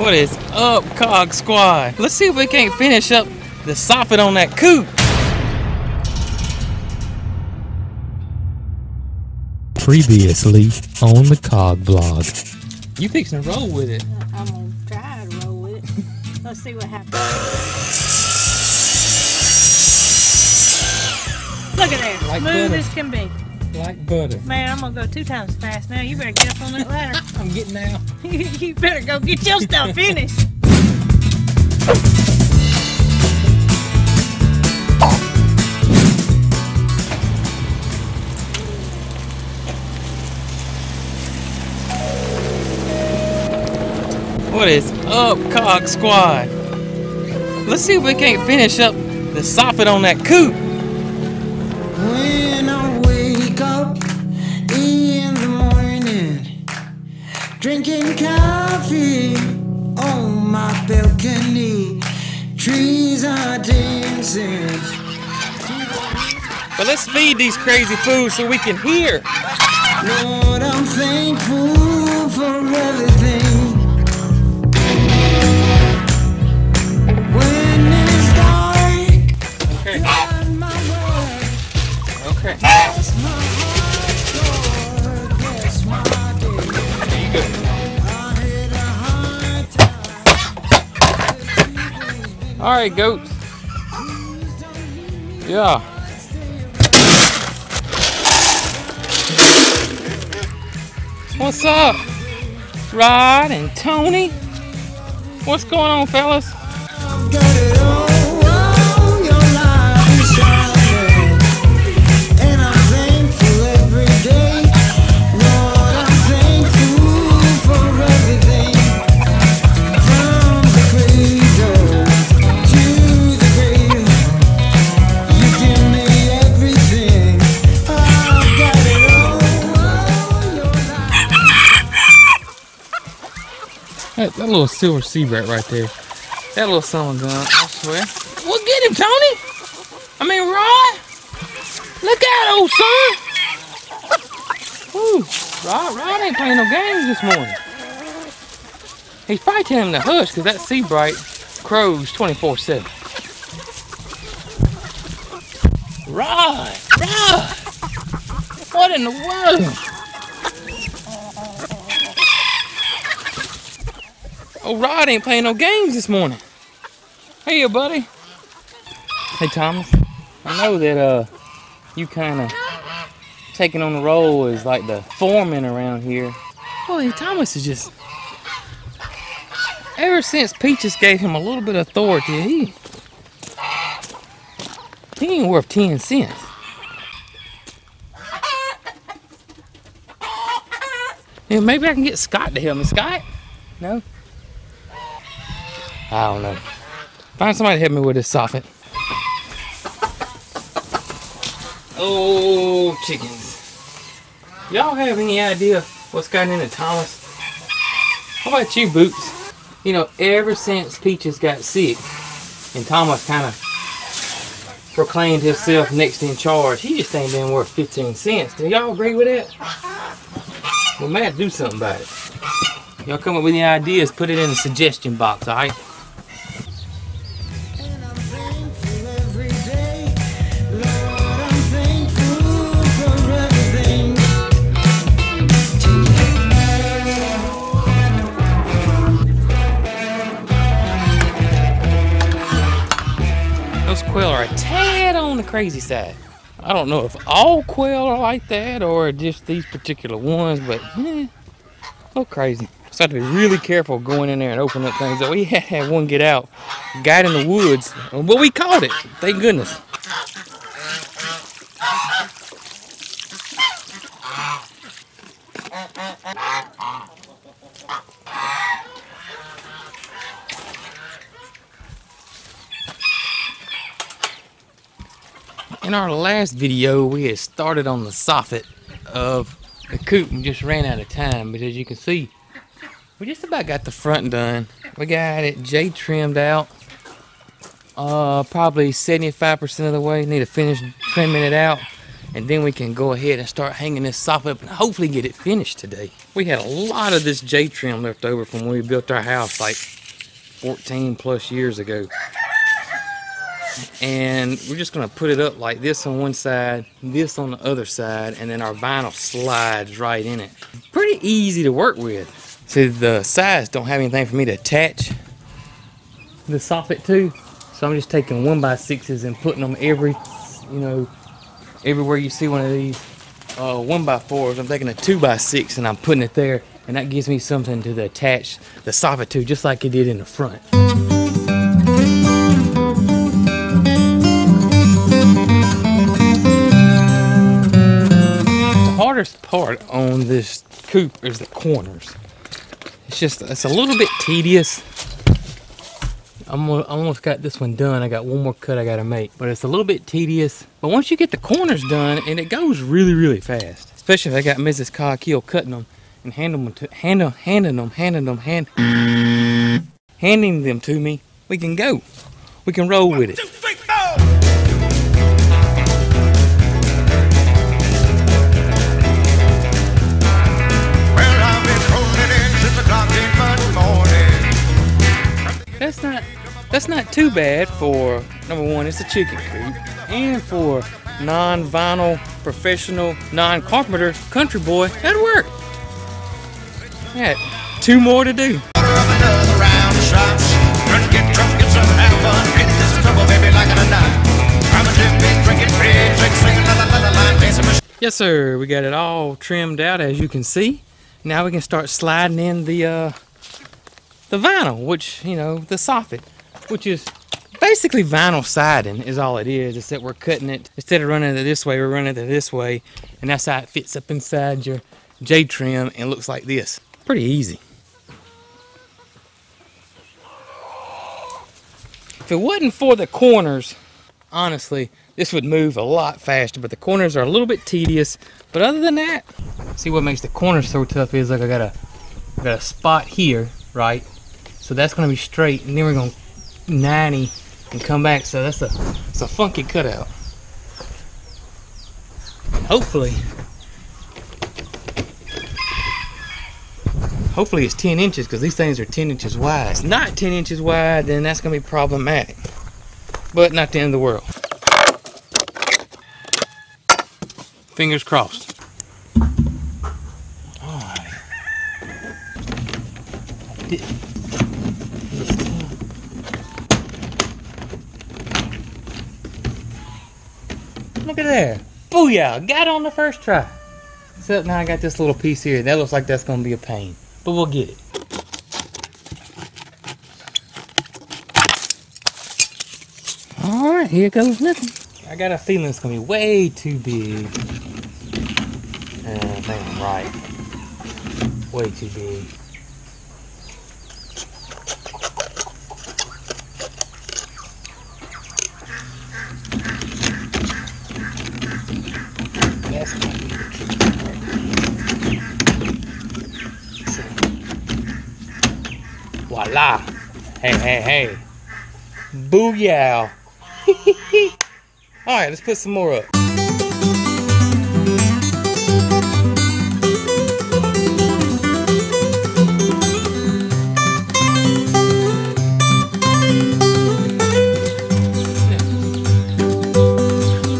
What is up, Cog Squad? Let's see if we can't finish up the soffit on that coupe. Previously on the Cog Vlog. You fixing to roll with it. I'm gonna try to roll with it. Let's see what happens. Look at that, like smooth butter. As can be. Like butter. Man, I'm gonna go 2 times fast now. You better get up on that ladder. I'm getting out. You better go get your stuff finished. What is up, Cog Squad? Let's see if we can't finish up the soffit on that coupe. When I wake up in the morning, drinking coffee on my balcony, trees are dancing. But let's feed these crazy fools so we can hear. Lord, I'm thankful for everything. Okay. All right, goats. Yeah. What's up, Rod and Tony? What's going on, fellas? That little silver Seabright right there. That little son of a gun, I swear. Well, get him, Tony! I mean, Rod! Look out, old son! Ooh, Rod ain't playing no games this morning. He's probably telling him to hush, because that Seabright crows 24/7. Rod! What in the world? Oh, Rod ain't playing no games this morning. Hey, buddy. Hey, Thomas. I know that you kind of taking on the role as like the foreman around here. Holy, Thomas is just. Ever since Peaches gave him a little bit of authority, he ain't worth 10 cents. Yeah, maybe I can get Scott to help me. Scott? No. I don't know. Find somebody to help me with this soffit. Oh, chickens. Y'all have any idea what's gotten into Thomas? How about you, Boots? You know, ever since Peaches got sick and Thomas kind of proclaimed himself next in charge, he just ain't been worth 15 cents. Do y'all agree with that? We might have to do something about it. Y'all come up with any ideas, put it in the suggestion box, all right? Those quail are a tad on the crazy side. I don't know if all quail are like that or just these particular ones, but a little crazy. So I have to be really careful going in there and opening up things. So we had one get out, got in the woods, but we caught it, thank goodness. In our last video, we had started on the soffit of the coop and just ran out of time, but as you can see, we just about got the front done. We got it J trimmed out, probably 75% of the way. Need to finish trimming it out. and then we can go ahead and start hanging this soffit up and hopefully get it finished today. We had a lot of this J trim left over from when we built our house like 14 plus years ago. And we're just gonna put it up like this on one side, this on the other side, and then our vinyl slides right in it. Pretty easy to work with. See, the sides don't have anything for me to attach the soffit to, so I'm just taking 1x6s and putting them everywhere you see one of these 1x4s. I'm taking a 2x6 and I'm putting it there, and that gives me something to attach the soffit to, just like it did in the front. The hardest part on this coupe is the corners. It's a little bit tedious. I almost got this one done. I got one more cut I gotta make, but it's a little bit tedious. But once you get the corners done, and it goes really, really fast. Especially if I got Mrs. Cog Hill cutting them and handing them to me. We can go. We can roll with it. 1, 2, 3, 4. That's not too bad for, number one, it's a chicken coop, and for non-vinyl, professional, non-carpenter, country boy, that'd work. Yeah, 2 more to do. Yes sir, we got it all trimmed out as you can see. Now we can start sliding in the vinyl, which, you know, the soffit, which is basically vinyl siding is all it is, except we're cutting it. Instead of running it this way, we're running it this way, and that's how it fits up inside your J-trim and looks like this. Pretty easy. If it wasn't for the corners, honestly, this would move a lot faster, but the corners are a little bit tedious. But other than that, see, what makes the corners so tough is, like, I got a spot here, right? So that's gonna be straight, and then we're gonna 90 and come back, so it's a funky cutout. And hopefully it's 10 inches, because these things are 10 inches wide. If it's not 10 inches wide, then that's gonna be problematic, but not the end of the world. Fingers crossed. Look at there. Booyah! Got on the first try. Except now I got this little piece here. That looks like that's going to be a pain. But we'll get it. Alright, here goes nothing. I got a feeling it's going to be way too big. I think I'm right. Way too big. Voila! Hey, hey, hey! Booyah! Alright, let's put some more up.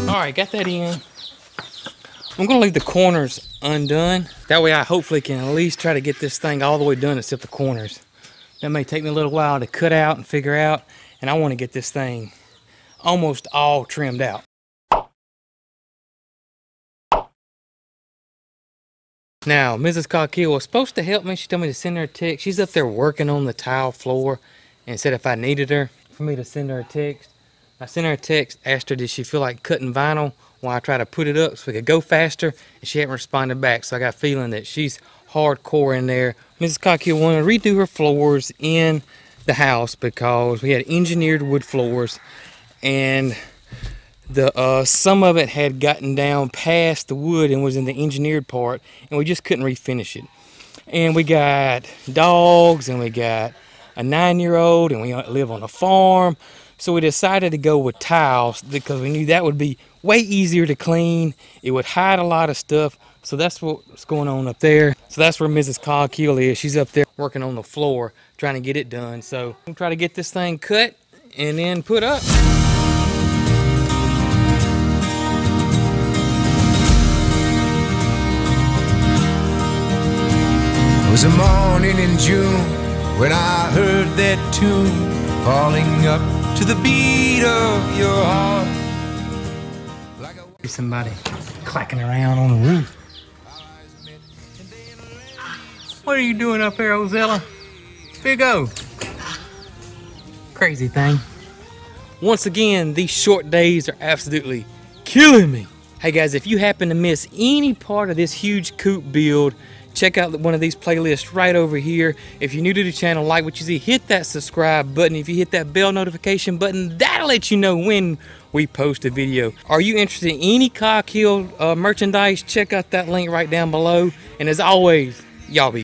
Alright, got that in. I'm gonna leave the corners undone. That way I hopefully can at least try to get this thing all the way done except the corners. That may take me a little while to cut out and figure out, and I want to get this thing almost all trimmed out. Now, Mrs. Cog Hill was supposed to help me. She told me to send her a text. She's up there working on the tile floor and said if I needed her, for me to send her a text. I sent her a text, asked her did she feel like cutting vinyl while I try to put it up so we could go faster, and she hadn't responded back, so I got a feeling that she's hardcore in there. Mrs. Cog Hill wanted to redo her floors in the house because we had engineered wood floors, and the some of it had gotten down past the wood and was in the engineered part, and we just couldn't refinish it. And we got dogs, and we got a 9-year-old, and we live on a farm, So we decided to go with towels because we knew that would be way easier to clean. It would hide a lot of stuff. So that's what's going on up there. So that's where Mrs. Cog Hill is. She's up there working on the floor, trying to get it done. So I'm gonna try to get this thing cut and then put up. It was a morning in June when I heard that tune, falling up to the beat of your heart. Like a... Somebody clacking around on the roof. What are you doing up there, Ozella? Big O. Crazy thing. Once again, these short days are absolutely killing me. Hey guys, if you happen to miss any part of this huge coop build, check out one of these playlists right over here. If you're new to the channel, like what you see, hit that subscribe button. If you hit that bell notification button, that'll let you know when we post a video. Are you interested in any Cog Hill merchandise? Check out that link right down below. And as always, y'all be